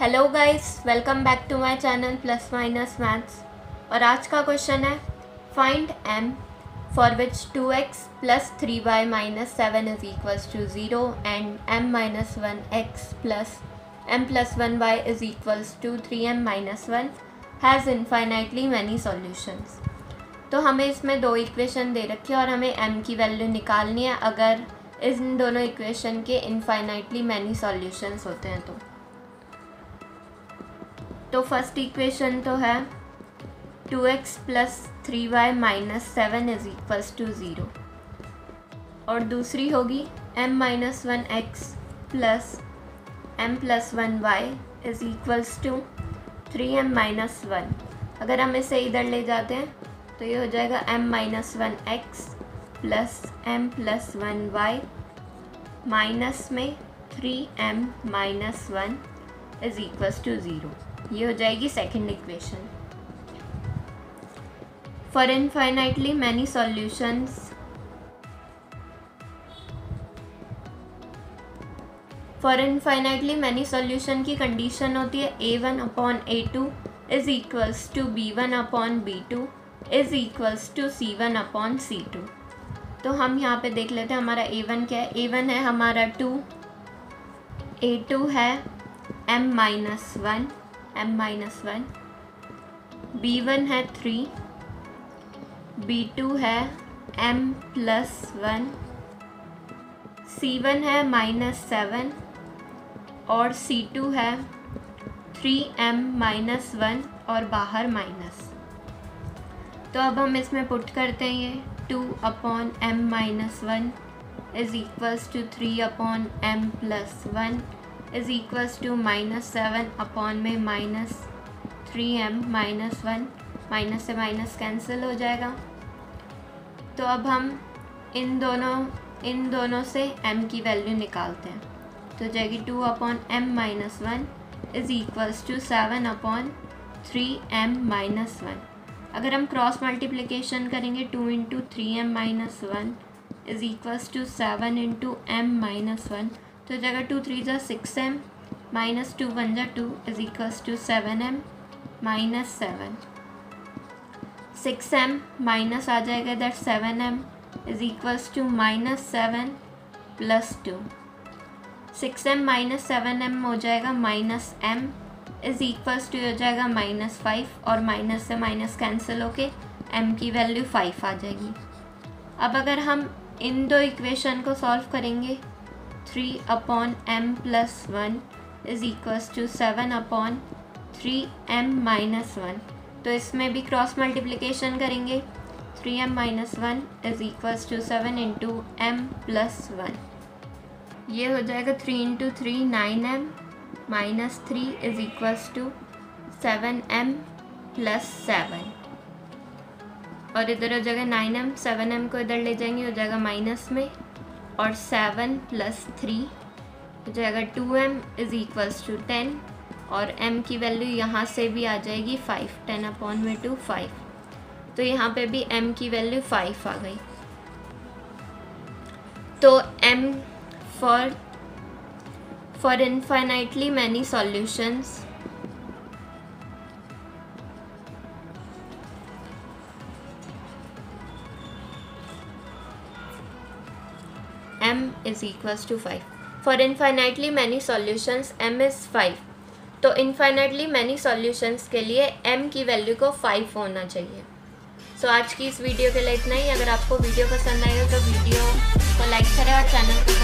Hello guys, welcome back to my channel plus minus maths. और आज का question है find m for which 2x plus 3y minus 7 is equals to 0 and m minus 1x plus m plus 1y is equals to 3m minus 1 has infinitely many solutions. तो हमें इसमें दो equation दे रखी है और हमें m की वैल्यू निकालनी है अगर इन दोनों इक्वेशन के इनफाइनाइटली मैनी सॉल्यूशंस होते हैं। तो फर्स्ट इक्वेशन तो है 2x plus 3y minus 7 is equals to 0 और दूसरी होगी m minus 1x plus m plus 1y is equals to 3m minus 1। अगर हम इसे इधर ले जाते हैं तो ये हो जाएगा m minus 1x plus m plus 1y minus में 3m minus 1 is equals to 0। ये हो जाएगी second equation. For infinitely many solutions, for infinitely many solution की कंडीशन होती है a1 upon a2 is equals to b1 upon b2 is equals to c1 upon c2। तो हम यहाँ पे देख लेते हैं हमारा a1 क्या है। a1 है हमारा 2, a2 है m minus 1, m minus 1, b1 है 3, b2 है m प्लस 1, c1 है माइनस 7 और c2 है 3m माइनस 1 और बाहर माइनस। तो अब हम इसमें पुट करते हैं ये 2 upon m minus 1 is equals to 3 upon m plus 1 is equals to minus 7 upon में माइनस 3m माइनस 1, माइनस से माइनस कैंसिल हो जाएगा। तो अब हम इन दोनों से m की वैल्यू निकालते हैं। तो जाएगी 2 upon m minus 1 is equals to 7 upon 3m minus 1। अगर हम क्रॉस मल्टीप्लिकेशन करेंगे 2 into 3m minus 1 is equals to 7 into m minus 1, तो जगह 2 3 जा 6m माइनस 2 1 जा 2 is equals to 7m minus 7, 6m minus आ जाएगा इधर 7m is equals to minus 7 plus 2, 6m minus 7m हो जाएगा minus m is equals to हो जाएगा माइनस 5 और माइनस से माइनस कैंसिल होके m की वैल्यू 5 आ जाएगी। अब अगर हम इन दो इक्वेशन को सॉल्व करेंगे 3 upon M plus 1 is equals to 7 upon 3m minus 1, तो इसमें भी क्रॉस मल्टीप्लिकेशन करेंगे 3m minus 1 is equals to 7 into M plus 1। ये हो जाएगा 3 into 3 9m minus 3 is equals to 7m plus 7 और इधर हो जाएगा 9m, 7m को इधर ले जाएंगे हो जाएगा माइनस में और 7 प्लस 3 हो जाएगा 2m इज इक्वल्स टू 10 और m की वैल्यू यहाँ से भी आ जाएगी 5, 10 अपॉन में 2 5, तो यहाँ पे भी m की वैल्यू 5 आ गई। तो m for infinitely many solutions, m is equals to 5. For infinitely many solutions m is 5. तो infinitely many solutions के लिए m की वैल्यू को 5 होना चाहिए। सो आज की इस वीडियो के लिए इतना ही। अगर आपको वीडियो पसंद आएगा तो वीडियो को लाइक करें और चैनल को